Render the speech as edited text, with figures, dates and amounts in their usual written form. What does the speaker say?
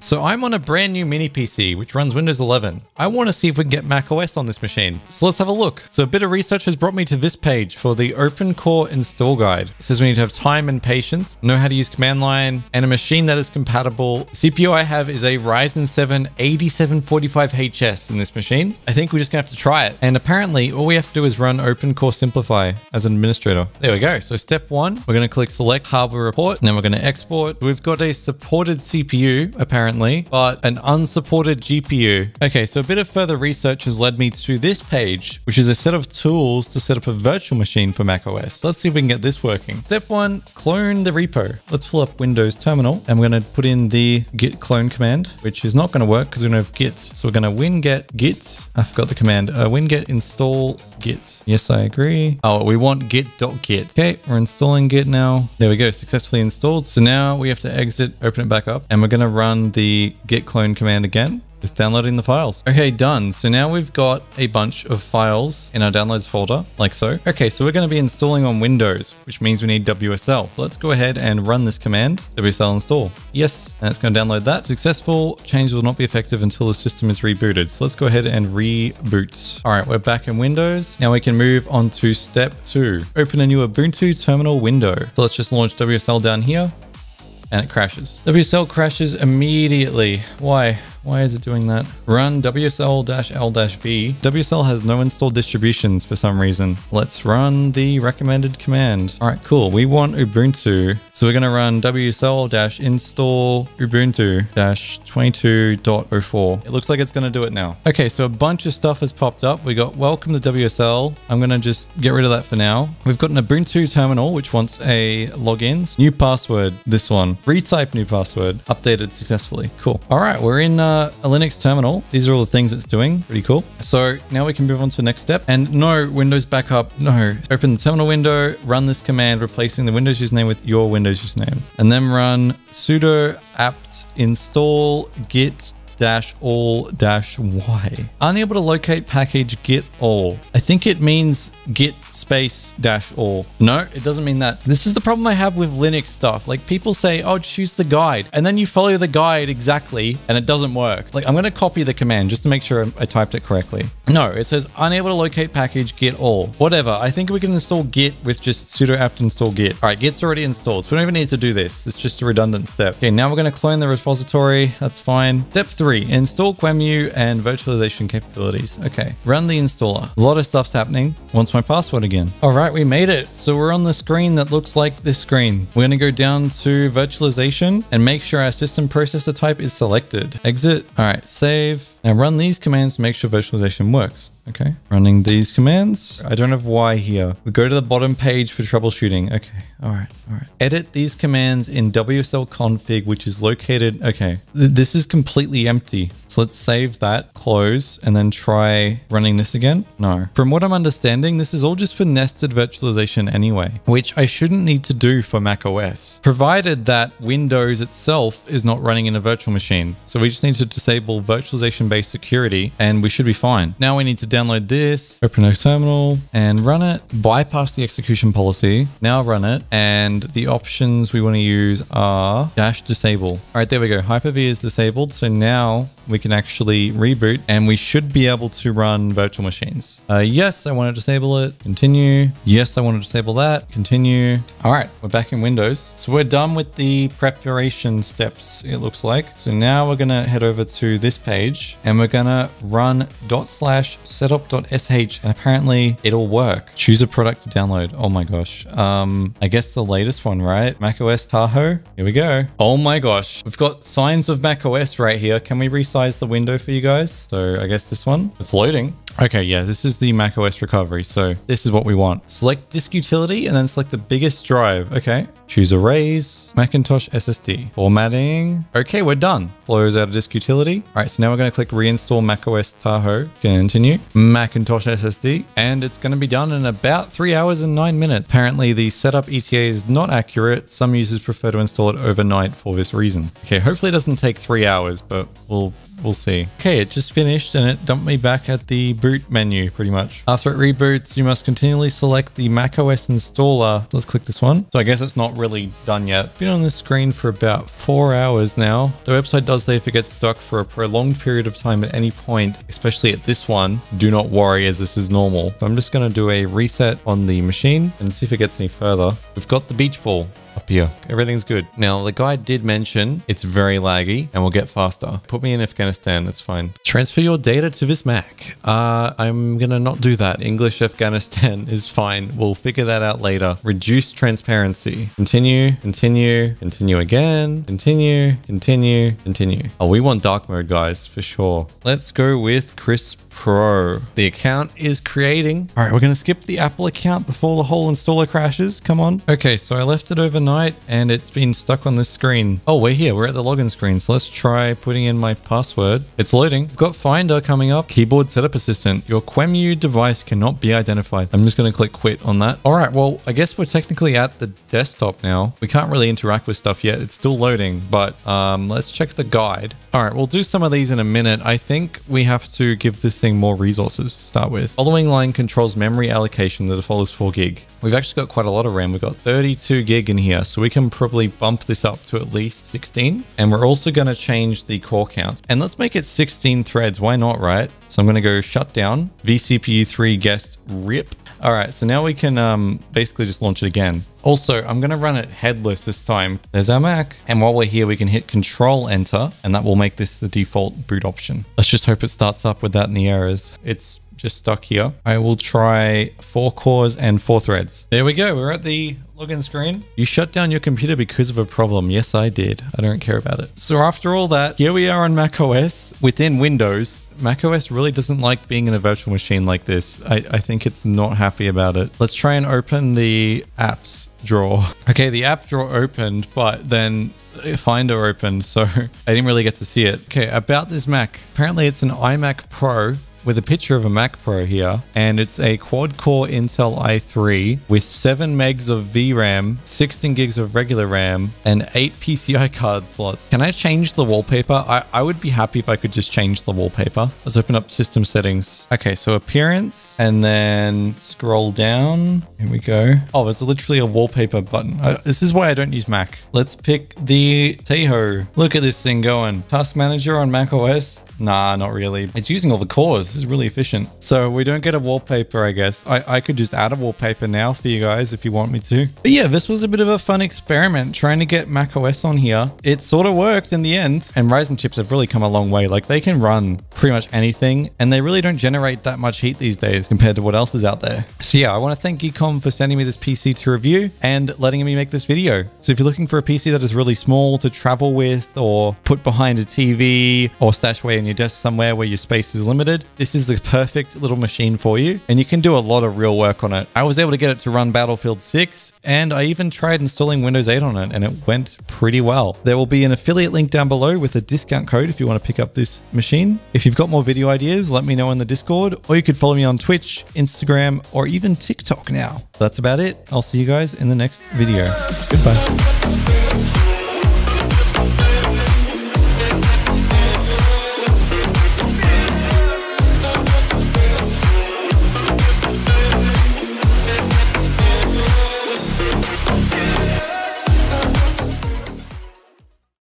So I'm on a brand new mini PC, which runs Windows 11. I want to see if we can get macOS on this machine. So let's have a look. So a bit of research has brought me to this page for the OpenCore install guide. It says we need to have time and patience, know how to use command line, and a machine that is compatible. The CPU I have is a Ryzen 7 8745 HS in this machine. I think we're just gonna have to try it. And apparently all we have to do is run OpenCore Simplify as an administrator. There we go. So step one, we're gonna click select hardware report, and then we're gonna export. We've got a supported CPU, apparently, but an unsupported GPU. Okay, so a bit of further research has led me to this page, which is a set of tools to set up a virtual machine for macOS. Let's see if we can get this working. Step one, clone the repo. Let's pull up Windows Terminal, and we're gonna put in the git clone command, which is not gonna work because we don't have gits. So we're gonna winget git, I forgot the command, winget install git. Yes, I agree. Oh, we want git.git. Okay, we're installing git now. There we go, successfully installed. So now we have to exit, open it back up, and we're gonna run the git clone command again. It's downloading the files. Okay, done. So now we've got a bunch of files in our downloads folder, like so. Okay, so we're going to be installing on Windows, which means we need WSL. Let's go ahead and run this command, WSL install. Yes, and it's going to download that. Successful. Change will not be effective until the system is rebooted. So let's go ahead and reboot. All right, we're back in Windows. Now we can move on to step two. Open a new Ubuntu terminal window. So let's just launch WSL down here. And it crashes. WSL crashes immediately. Why? Why is it doing that? Run WSL-L-V. WSL has no installed distributions for some reason. Let's run the recommended command. All right, cool. We want Ubuntu. So we're going to run WSL-install Ubuntu-22.04. It looks like it's going to do it now. Okay, so a bunch of stuff has popped up. We got welcome to WSL. I'm going to just get rid of that for now. We've got an Ubuntu terminal, which wants a login. New password, this one. Retype new password. Updated successfully. Cool. All right, we're in a Linux terminal. These are all the things it's doing. Pretty cool. So now we can move on to the next step. And no, Windows backup, no. Open the terminal window, run this command, replacing the Windows username with your Windows username. And then run sudo apt install git-all-y. Unable to locate package git all. I think it means git space dash all. No, it doesn't mean that. This is the problem I have with Linux stuff. Like people say, oh, just use the guide. And then you follow the guide exactly and it doesn't work. Like I'm going to copy the command just to make sure I typed it correctly. No, it says unable to locate package git all. Whatever. I think we can install git with just sudo apt install git. All right, git's already installed. So we don't even need to do this. It's just a redundant step. Okay, now we're going to clone the repository. That's fine. Step three. Install QEMU and virtualization capabilities. Okay, run the installer. A lot of stuff's happening. Wants my password again. All right, we made it. So we're on the screen that looks like this screen. We're gonna go down to virtualization and make sure our system processor type is selected. Exit. All right, save. Now run these commands to make sure virtualization works. Okay, running these commands. I don't have why here. We go to the bottom page for troubleshooting. Okay, all right, all right. Edit these commands in WSL config, which is located, okay. This is completely empty. So let's save that, close, and then try running this again. No. From what I'm understanding, this is all just for nested virtualization anyway, which I shouldn't need to do for macOS, provided that Windows itself is not running in a virtual machine. So we just need to disable virtualization-based security and we should be fine. Now we need to download this, open a terminal and run it, bypass the execution policy, now run it. And the options we want to use are dash disable. All right, there we go. Hyper-V is disabled. So now we can actually reboot and we should be able to run virtual machines. Yes, I want to disable it. Continue. Yes, I want to disable that. Continue. All right, we're back in Windows. So we're done with the preparation steps, it looks like. So now we're going to head over to this page and we're going to run /setup.sh and apparently it'll work. Choose a product to download. Oh my gosh. I guess the latest one, right? macOS Tahoe. Here we go. Oh my gosh. We've got signs of macOS right here. Can we resize the window for you guys? So I guess this one, it's loading. Okay, yeah, this is the macOS recovery. So this is what we want. Select disk utility and then select the biggest drive. Okay, choose arrays, Macintosh SSD, formatting. Okay, we're done. Close out of disk utility. All right, so now we're gonna click reinstall macOS Tahoe, continue, Macintosh SSD, and it's gonna be done in about 3 hours and 9 minutes. Apparently the setup ETA is not accurate. Some users prefer to install it overnight for this reason. Okay, hopefully it doesn't take 3 hours, but we'll see. Okay, it just finished and it dumped me back at the boot reboot menu pretty much. After it reboots, you must continually select the macOS installer. Let's click this one. So I guess it's not really done yet. Been on this screen for about 4 hours now. The website does say if it gets stuck for a prolonged period of time at any point, especially at this one, do not worry as this is normal. So I'm just going to do a reset on the machine and see if it gets any further. We've got the beach ball up here. Everything's good. Now, the guy did mention it's very laggy and will get faster. Put me in Afghanistan. That's fine. Transfer your data to this Mac. I'm going to not do that. English Afghanistan is fine. We'll figure that out later. Reduce transparency. Continue, continue, continue again. Continue, continue, continue. Oh, we want dark mode, guys, for sure. Let's go with Crisp Pro. The account is creating. All right, we're going to skip the Apple account before the whole installer crashes. Come on. Okay, so I left it overnight and it's been stuck on this screen. Oh, we're here. We're at the login screen. So let's try putting in my password. It's loading. We've got Finder coming up. Keyboard Setup Assistant. Your QEMU device cannot be identified. I'm just going to click quit on that. All right, well, I guess we're technically at the desktop now. We can't really interact with stuff yet. It's still loading, but let's check the guide. All right, we'll do some of these in a minute. I think we have to give this thing more resources to start with. Following line controls memory allocation. The default is 4 GB. We've actually got quite a lot of RAM. We've got 32 gig in here, so we can probably bump this up to at least 16. And we're also going to change the core count. And let's make it 16 threads. Why not, right? So I'm going to go shut down vCPU3 guest rip. All right, so now we can basically just launch it again. Also, I'm going to run it headless this time. There's our Mac. And while we're here, we can hit Control Enter, and that will make this the default boot option. Let's just hope it starts up without any errors. It's just stuck here. I will try 4 cores and 4 threads. There we go. We're at the login screen. You shut down your computer because of a problem. Yes, I did. I don't care about it. So after all that, here we are on macOS within Windows. macOS really doesn't like being in a virtual machine like this. I think it's not happy about it. Let's try and open the apps drawer. Okay, the app drawer opened, but then Finder opened, so I didn't really get to see it. Okay, about this Mac. Apparently it's an iMac Pro with a picture of a Mac Pro here, and it's a quad-core Intel i3 with 7 megs of VRAM, 16 gigs of regular RAM, and 8 PCI card slots. Can I change the wallpaper? I would be happy if I could just change the wallpaper. Let's open up system settings. Okay, so appearance, and then scroll down. Here we go. Oh, there's literally a wallpaper button. This is why I don't use Mac. Let's pick the Tahoe. Look at this thing going. Task manager on macOS. Nah, not really. It's using all the cores. This is really efficient. So we don't get a wallpaper, I guess. I could just add a wallpaper now for you guys if you want me to. But yeah, this was a bit of a fun experiment trying to get macOS on here. It sort of worked in the end. And Ryzen chips have really come a long way. Like, they can run pretty much anything, and they really don't generate that much heat these days compared to what else is out there. So yeah, I want to thank Geekom for sending me this PC to review and letting me make this video. So if you're looking for a PC that is really small to travel with or put behind a TV or stash away in your desk somewhere where your space is limited, this is the perfect little machine for you, and you can do a lot of real work on it. I was able to get it to run Battlefield 6, and I even tried installing Windows 8 on it, and it went pretty well. There will be an affiliate link down below with a discount code if you want to pick up this machine. If you've got more video ideas, let me know in the Discord, or you could follow me on Twitch, Instagram, or even TikTok now. That's about it. I'll see you guys in the next video. Goodbye.